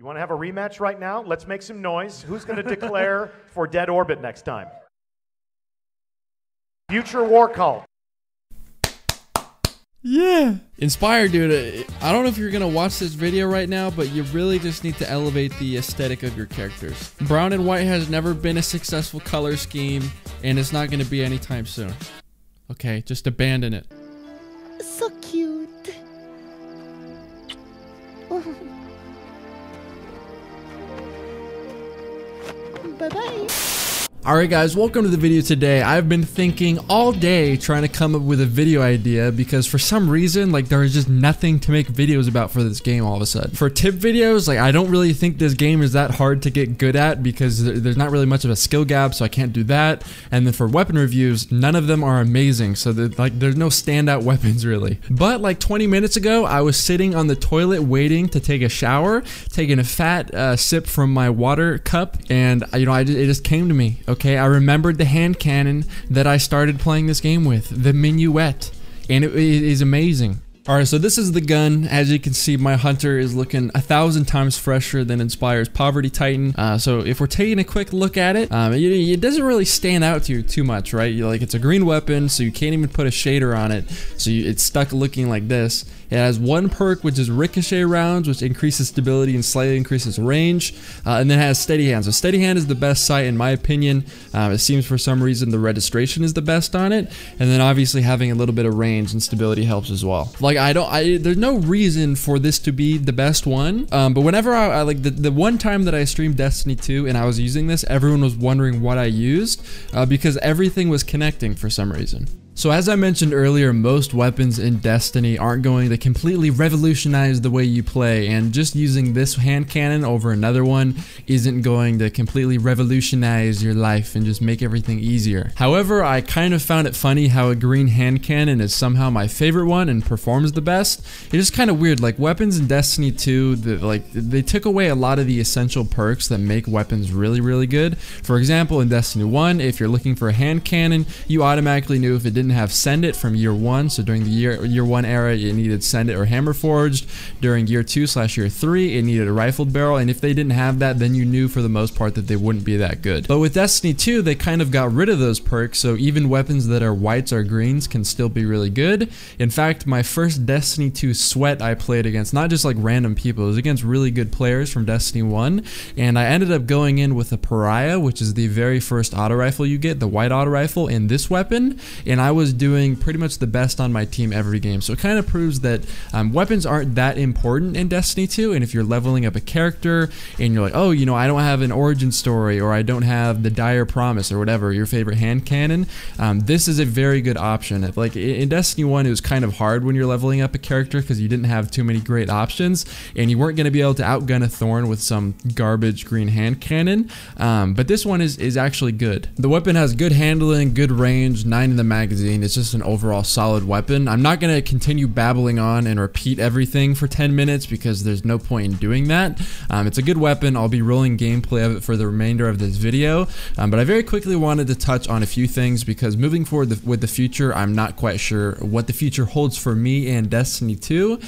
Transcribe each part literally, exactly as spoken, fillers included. You want to have a rematch right now? Let's make some noise. Who's going to declare for Dead Orbit next time? Future War Cult. Yeah. Inspire, dude. I don't know if you're going to watch this video right now, but you really just need to elevate the aesthetic of your characters. Brown and white has never been a successful color scheme, and it's not going to be anytime soon. Okay, just abandon it. So cute. Bye-bye. Alright guys, welcome to the video today. I've been thinking all day trying to come up with a video idea because for some reason, like, there is just nothing to make videos about for this game all of a sudden. For tip videos, like, I don't really think this game is that hard to get good at because there's not really much of a skill gap, so I can't do that. And then for weapon reviews, none of them are amazing, so like there's no standout weapons really. But like twenty minutes ago, I was sitting on the toilet waiting to take a shower, taking a fat uh, sip from my water cup, and you know, I just, it just came to me. Okay, I remembered the hand cannon that I started playing this game with, the Minuet, and it, it is amazing. Alright, so this is the gun. As you can see, my Hunter is looking a thousand times fresher than Inspire's Poverty Titan. Uh, so if we're taking a quick look at it, um, it, it doesn't really stand out to you too much, right? You're like, it's a green weapon, so you can't even put a shader on it, so you, it's stuck looking like this. It has one perk, which is Ricochet Rounds, which increases stability and slightly increases range, uh, and then has Steady Hand. So Steady Hand is the best sight in my opinion. Um, it seems for some reason the registration is the best on it, and then obviously having a little bit of range and stability helps as well. Like I don't, I, there's no reason for this to be the best one, um, but whenever I, I like the, the one time that I streamed Destiny two and I was using this, everyone was wondering what I used uh, because everything was connecting for some reason. So as I mentioned earlier, most weapons in Destiny aren't going to completely revolutionize the way you play, and just using this hand cannon over another one isn't going to completely revolutionize your life and just make everything easier. However, I kind of found it funny how a green hand cannon is somehow my favorite one and performs the best. It's just kind of weird, like weapons in Destiny two, the, like they took away a lot of the essential perks that make weapons really, really good. For example, in Destiny one, if you're looking for a hand cannon, you automatically knew if it didn't have send it from year one, so during the year year one era it needed send it or hammer forged. During year two slash year three it needed a rifled barrel, and if they didn't have that, then you knew for the most part that they wouldn't be that good. But with Destiny two, they kind of got rid of those perks, so even weapons that are whites or greens can still be really good. In fact, my first Destiny two sweat I played against not just like random people, it was against really good players from Destiny one, and I ended up going in with a Pariah, which is the very first auto rifle you get, the white auto rifle, in this weapon, and I was was doing pretty much the best on my team every game. So it kind of proves that um, weapons aren't that important in Destiny two, and if you're leveling up a character and you're like, oh, you know, I don't have an Origin Story, or I don't have the Dire Promise, or whatever, your favorite hand cannon, um, this is a very good option. Like in Destiny one, it was kind of hard when you're leveling up a character because you didn't have too many great options, and you weren't going to be able to outgun a Thorn with some garbage green hand cannon, um, but this one is, is actually good. The weapon has good handling, good range, nine in the magazine. It's just an overall solid weapon. I'm not going to continue babbling on and repeat everything for ten minutes because there's no point in doing that. Um, it's a good weapon. I'll be rolling gameplay of it for the remainder of this video, um, but I very quickly wanted to touch on a few things because moving forward the, with the future, I'm not quite sure what the future holds for me and Destiny two.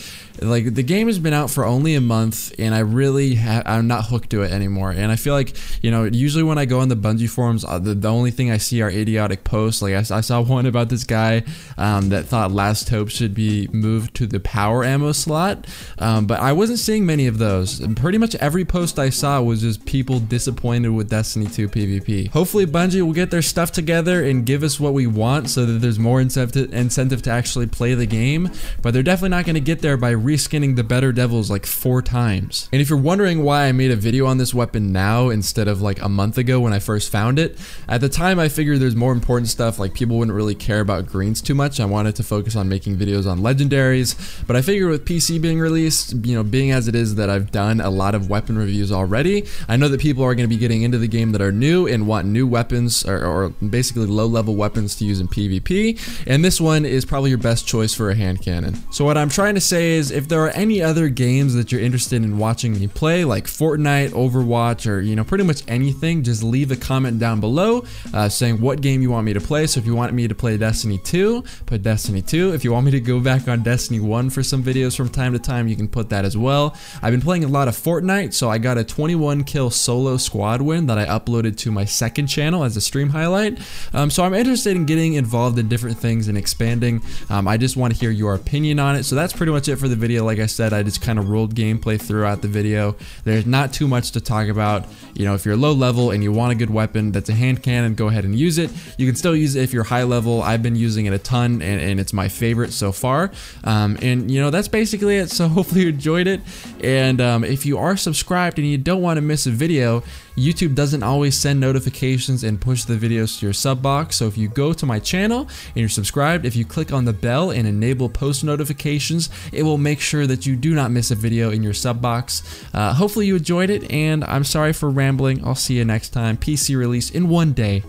Like, the game has been out for only a month and I really ha I'm not hooked to it anymore, and I feel like, you know, usually when I go on the Bungie forums, uh, the, the only thing I see are idiotic posts. Like I, I saw one about this guy um, that thought Last Hope should be moved to the power ammo slot, um, but I wasn't seeing many of those. Pretty much every post I saw was just people disappointed with Destiny two PvP. Hopefully Bungie will get their stuff together and give us what we want so that there's more incentive incentive to actually play the game, but they're definitely not going to get there by reskinning the Better Devils like four times. And if you're wondering why I made a video on this weapon now instead of like a month ago when I first found it, at the time I figured there's more important stuff, like people wouldn't really care about greens too much. I wanted to focus on making videos on legendaries, but I figured with P C being released, you know, being as it is that I've done a lot of weapon reviews already, I know that people are going to be getting into the game that are new and want new weapons, or, or basically low-level weapons to use in PvP, and this one is probably your best choice for a hand cannon. So what I'm trying to say is, if there are any other games that you're interested in watching me play, like Fortnite, Overwatch, or, you know, pretty much anything, just leave a comment down below uh, saying what game you want me to play. So if you want me to play Destiny two, put Destiny two. If you want me to go back on Destiny one for some videos from time to time, you can put that as well. I've been playing a lot of Fortnite, so I got a twenty-one kill solo squad win that I uploaded to my second channel as a stream highlight. Um, so I'm interested in getting involved in different things and expanding. Um, I just want to hear your opinion on it. So that's pretty much it for the video. Like I said, I just kind of rolled gameplay throughout the video. There's not too much to talk about. You know, if you're low level and you want a good weapon that's a hand cannon, go ahead and use it. You can still use it if you're high level. I've been using it a ton, and, and it's my favorite so far. Um, and you know, that's basically it. So hopefully you enjoyed it. And um, if you are subscribed and you don't want to miss a video, YouTube doesn't always send notifications and push the videos to your sub box. So if you go to my channel and you're subscribed, if you click on the bell and enable post notifications, it will make sure that you do not miss a video in your sub box. Uh, hopefully you enjoyed it, and I'm sorry for rambling. I'll see you next time. P C release in one day.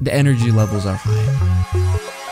The energy levels are high.